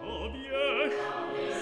A wiech